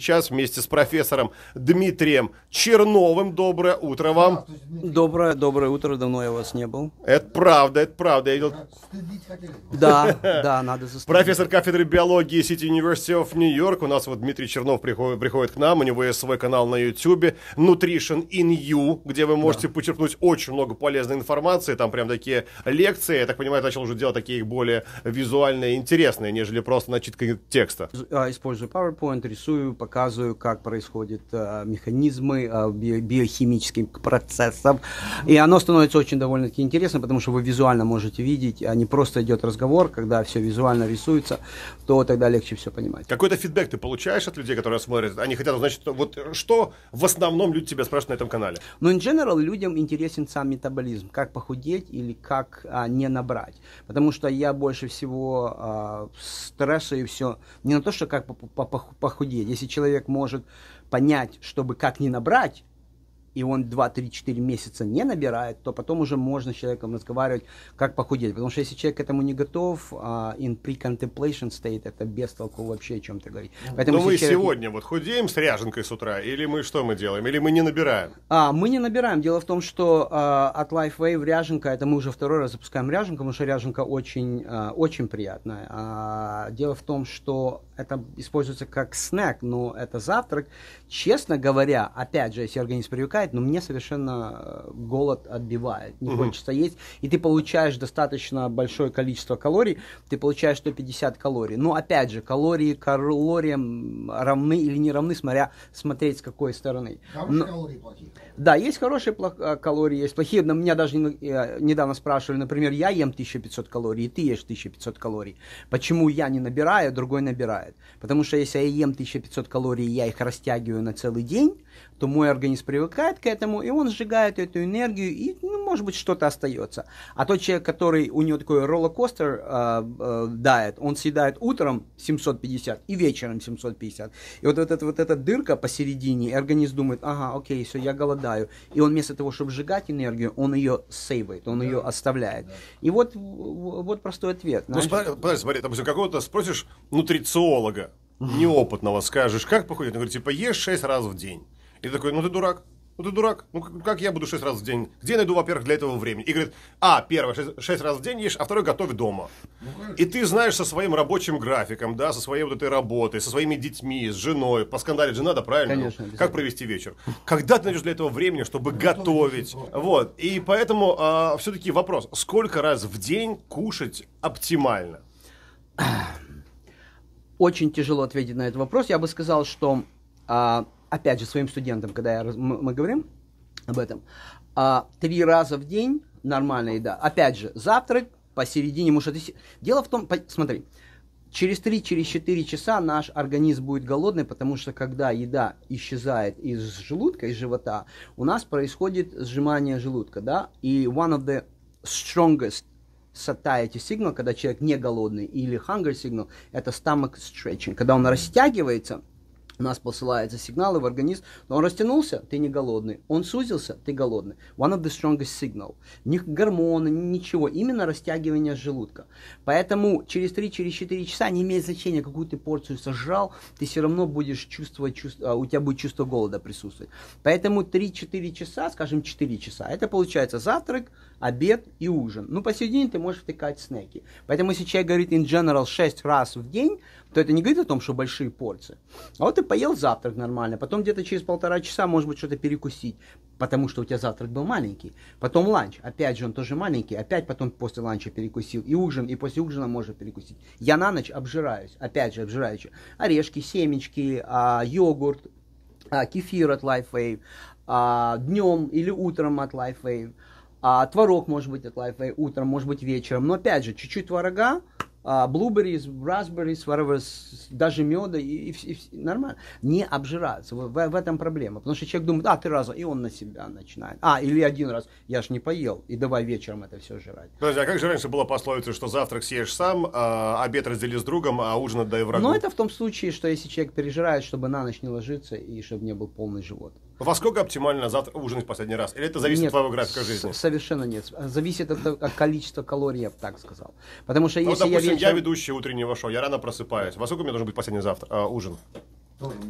сейчас вместе с профессором Дмитрием Черновым. Доброе утро вам. Доброе утро, давно я у вас не был. Это правда. Я видел... Да, надо застудить. Профессор кафедры биологии City University of Нью-Йорк. У нас вот Дмитрий Чернов приходит к нам, у него есть свой канал на YouTube, Nutrition in You, где вы можете почерпнуть очень много полезной информации, там прям такие лекции, я так понимаю, начал уже делать такие более визуальные, интересные, нежели просто начитка текста. Использую PowerPoint, рисую, показываю, как происходят механизмы биохимических процессов, и оно становится очень довольно-таки интересно, потому что вы визуально можете видеть, а не просто идет разговор, когда все визуально рисуется, то тогда легче все понимать. Какой-то фидбэк ты получаешь от людей, которые смотрят? Они хотят узнать, что в основном люди тебя спрашивают на этом канале? Ну, in general, людям интересен сам метаболизм, как похудеть или как не набрать, потому что я больше всего стресса и все, не на то, что как похудеть, если человек может понять, чтобы как не набрать, и он 2-3-4 месяца не набирает, то потом уже можно с человеком разговаривать, как похудеть. Потому что если человек к этому не готов, in pre-contemplation state, это без толку вообще о чем-то говорить. Поэтому, но мы человек... сегодня вот худеем с ряженкой с утра, или мы что мы делаем? Или мы не набираем? Мы не набираем. Дело в том, что от LifeWay ряженка, это мы уже второй раз запускаем ряженку, потому что ряженка очень, очень приятная. Дело в том, что это используется как снэк, но это завтрак. Честно говоря, опять же, если организм привыкает, но мне совершенно голод отбивает, не хочется есть, и ты получаешь достаточно большое количество калорий, ты получаешь 150 калорий, но опять же, калории калориям равны или не равны, смотреть с какой стороны. Хорошие калории, плохие. Да, есть хорошие калории, есть плохие, но меня даже недавно спрашивали, например, я ем 1500 калорий, и ты ешь 1500 калорий, почему я не набираю, другой набирает, потому что если я ем 1500 калорий, я их растягиваю на целый день, то мой организм привыкает к этому, и он сжигает эту энергию, и, ну, может быть, что-то остается. А тот человек, который, у него такой роллокостер диет, он съедает утром 750 и вечером 750. И вот эта дырка посередине, и организм думает, ага, окей, все, я голодаю. И он вместо того, чтобы сжигать энергию, он ее сейвает, он ее оставляет. И вот простой ответ. Ну, смотри, допустим, какого-то спросишь нутрициолога, неопытного, скажешь, как похудеть? Он говорит, типа, ешь 6 раз в день. И ты такой, ну ты дурак, ну как я буду 6 раз в день, где я найду, во-первых, для этого времени? И говорит, первое 6 раз в день ешь, а второе готовь дома. И ты знаешь со своим рабочим графиком, да, со своей вот этой работой, со своими детьми, с женой, поскандалить же надо, правильно? Конечно. Как провести вечер? Когда ты найдешь для этого времени, чтобы готовить? Вот, и поэтому все-таки вопрос, сколько раз в день кушать оптимально? Очень тяжело ответить на этот вопрос, я бы сказал, что... Опять же, своим студентам, когда мы говорим об этом, 3 раза в день нормальная еда. Опять же, завтрак посередине, может, дело в том, смотри, через 3-4 часа наш организм будет голодный, потому что когда еда исчезает из желудка, из живота, у нас происходит сжимание желудка, да, и one of the strongest satiety signal, когда человек не голодный, или hunger signal, это stomach stretching, когда он растягивается, у нас посылаются сигналы в организм, но он растянулся, ты не голодный, он сузился, ты голодный. One of the strongest signal. Ни гормоны, ничего, именно растягивание желудка. Поэтому через 3-4 часа, не имеет значения, какую ты порцию сожрал, ты все равно будешь чувствовать, у тебя будет чувство голода присутствовать. Поэтому 3-4 часа, скажем 4 часа, это получается завтрак, обед и ужин. Ну, посередине ты можешь втыкать снеки. Поэтому если человек говорит in general 6 раз в день, то это не говорит о том, что большие порции. А вот ты поел завтрак нормально, потом где-то через 1,5 часа, может быть, что-то перекусить, потому что у тебя завтрак был маленький. Потом ланч, опять же, он тоже маленький, опять потом после ланча перекусил. И ужин, и после ужина можно перекусить. Я на ночь обжираюсь, опять же, обжирающий. Орешки, семечки, йогурт, кефир от LifeWay, днем или утром от LifeWay. Творог может быть от LifeWay утром, может быть вечером, но опять же, чуть-чуть творога, blueberries, raspberries, whatever, даже меда, и нормально. Не обжираться, в этом проблема, потому что человек думает, ты раза, и он на себя начинает. Или один раз, я ж не поел, и давай вечером это все жрать. Подожди, а как же раньше была пословица, что завтрак съешь сам, обед раздели с другом, а ужин отдай врагу? Но это в том случае, что если человек пережирает, чтобы на ночь не ложиться, и чтобы не был полный живот. Во сколько оптимально завтра ужинать в последний раз? Или это зависит от твоего графика жизни? Совершенно нет. Зависит от количества калорий, я бы так сказал. Потому что если допустим, я ведущий утреннего шоу, я рано просыпаюсь. Во сколько у меня должен быть последний ужин?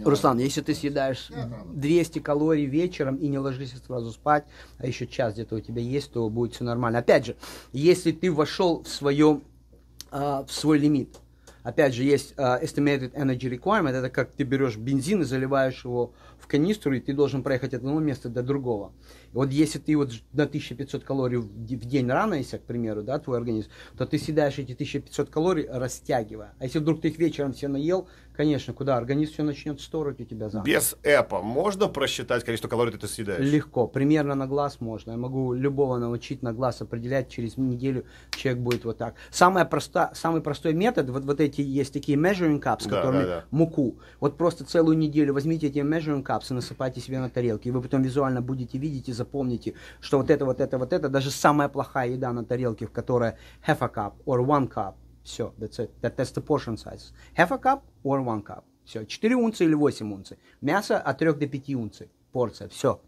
Руслан, если ты съедаешь 200 калорий вечером и не ложишься сразу спать, а еще час где-то у тебя есть, то будет все нормально. Опять же, если ты вошел в свой лимит. Опять же, есть Estimated Energy Requirement, это как ты берешь бензин и заливаешь его в канистру, и ты должен проехать от одного места до другого. И вот если ты вот на 1500 калорий в день ранишься, к примеру, да, твой организм, то ты съедаешь эти 1500 калорий, растягивая. А если вдруг ты их вечером все наел, конечно, куда организм все начнет стороть у тебя завтра. Без эпа можно просчитать количество калорий, ты съедаешь? Легко, примерно на глаз можно. Я могу любого научить на глаз определять, через неделю человек будет вот так. Самый простой метод, вот эти есть такие measuring cups, которыми муку. Вот просто целую неделю возьмите эти measuring cups и насыпайте себе на тарелки. И вы потом визуально будете видеть и запомните, что вот это, вот это, вот это, даже самая плохая еда на тарелке, в которой half a cup or one cup. Все, that's it. That's the portion size. Half a cup or one cup. Все, 4 унции или 8 унций. Мясо от 3 до 5 унций. Порция, все.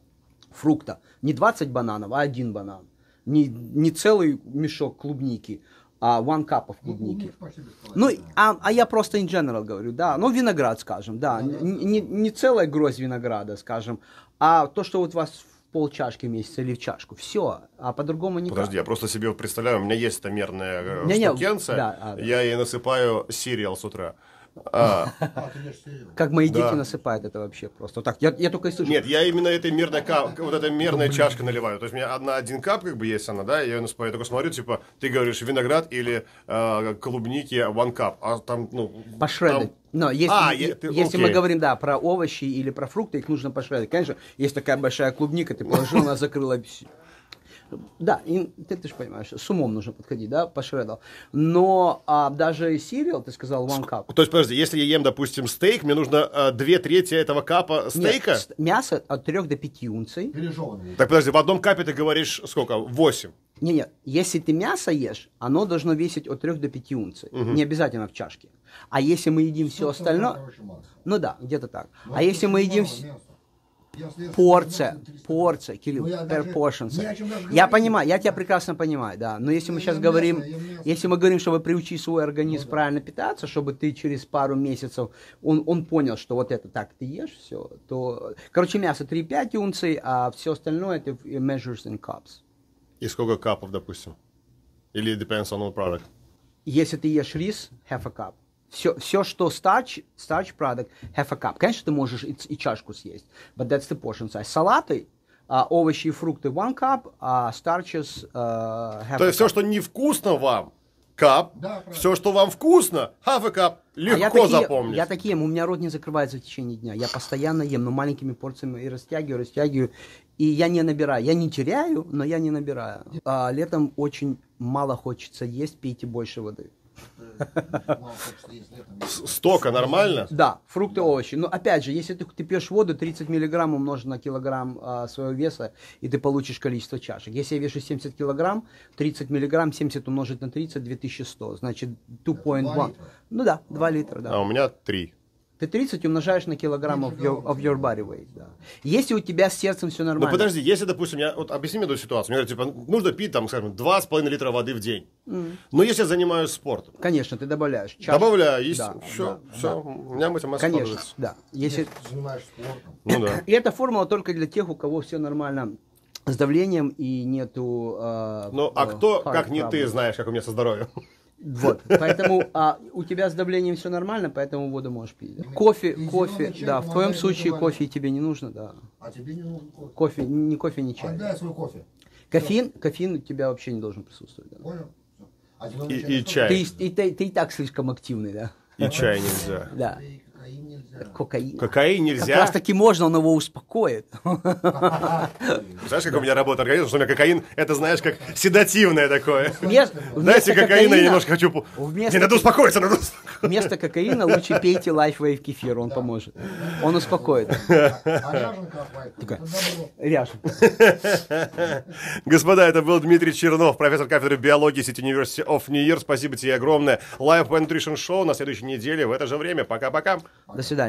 Фрукта. Не 20 бананов, а 1 банан. Не целый мешок клубники. One cup of клубники. Ну, я просто in general говорю, да, ну, виноград, скажем, да, не целая гроздь винограда, скажем, а то, что вот у вас в полчашки вместе или в чашку, все, а по-другому никак. Подожди, я просто себе представляю, у меня есть эта мерная штукенция, я ей насыпаю сериал с утра. Как мои дети насыпают это вообще просто. Вот так, я только и слышу. Нет, я именно этой мерной чашкой наливаю. То есть у меня один кап как бы есть она, да, я насыпаю. Я только смотрю, типа, ты говоришь виноград или клубники one cup, а там, ну... Пошредить. Но если мы говорим, да, про овощи или про фрукты, их нужно пошредить. Конечно, есть такая большая клубника, ты положил, она закрыла... Да, ты же понимаешь, с умом нужно подходить, да, пошредал. Но даже сериал, ты сказал, one cup. То есть, подожди, если я ем, допустим, стейк, мне нужно 2/3 этого капа стейка? Нет, мясо от 3 до 5 унций. Пережеванное. Так, подожди, в одном капе ты говоришь сколько? 8? Нет, если ты мясо ешь, оно должно весить от 3 до 5 унций. Угу. Не обязательно в чашке. А если мы едим все остальное... Ну да, где-то так. Но а если мы едим... Порция, Кирилл, per portion. Я понимаю, я тебя прекрасно понимаю, да. Но если мы сейчас говорим, если мы говорим, чтобы приучить свой организм правильно питаться, чтобы ты через пару месяцев, он понял, что вот это так ты ешь, все, то, короче, мясо 3,5 унций, а все остальное это measures in cups. И сколько капов, допустим? Или depends on the product? Если ты ешь рис, half a cup. Все, что starch product, half a cup. Конечно, ты можешь и чашку съесть, but that's the portion size. Салаты, овощи и фрукты, one cup, starches, half a cup. То есть все, что невкусно вам, кап, да, все, что вам вкусно, half a cup, легко запомнить. Я так ем, у меня рот не закрывается в течение дня, я постоянно ем, но маленькими порциями и растягиваю, и я не набираю. Я не теряю, но я не набираю. Летом очень мало хочется есть, пейте больше воды. Стока нормально? Да, фрукты, овощи. Но опять же, если ты пьешь воду, 30 миллиграмм умножить на килограмм своего веса, и ты получишь количество чашек. Если я вешу 70 килограмм, 30 миллиграмм, 70 умножить на 30, 2100. Значит, 2.1. Ну да, 2 литра. Да. А у меня 3. Ты 30 умножаешь на килограмм of your body weight. Да. Если у тебя с сердцем все нормально. Ну подожди, если, допустим, вот объясни мне эту ситуацию. Мне говорят, типа, нужно пить, там, скажем, 2,5 литра воды в день. Но если я занимаюсь спортом. Конечно, ты добавляешь. Чашку. Добавляю, есть, да, все, да, все. Да. У меня математика. Конечно, да. Если ты занимаешься спортом. Ну, да. И эта формула только для тех, у кого все нормально с давлением и нету... ну, а кто, как не ты, знаешь, как у меня со здоровьем? Вот, поэтому у тебя с давлением все нормально, поэтому воду можешь пить. Да? Кофе, чай, да, в твоем случае кофе тебе не нужно, да. А тебе не нужен кофе? Кофе, не чай. Отдай свой кофе. Кофеин у тебя вообще не должен присутствовать. Да. Понял? А и чай. Ты и так слишком активный, да. И чай нельзя. Да. Кокаин нельзя. Кокаин нельзя? Как раз таки можно, он его успокоит. Знаешь, как у меня работает организм, что у меня кокаин, это, знаешь, как седативное такое. Знаете, кокаина я немножко хочу... Не, надо успокоиться, надо успокоиться. Вместо кокаина лучше пейте LifeWay кефир, он поможет. Он успокоит. Господа, это был Дмитрий Чернов, профессор кафедры биологии City University of Нью-Йорк. Спасибо тебе огромное. LifeWay Nutrition Show на следующей неделе в это же время. Пока-пока. До свидания.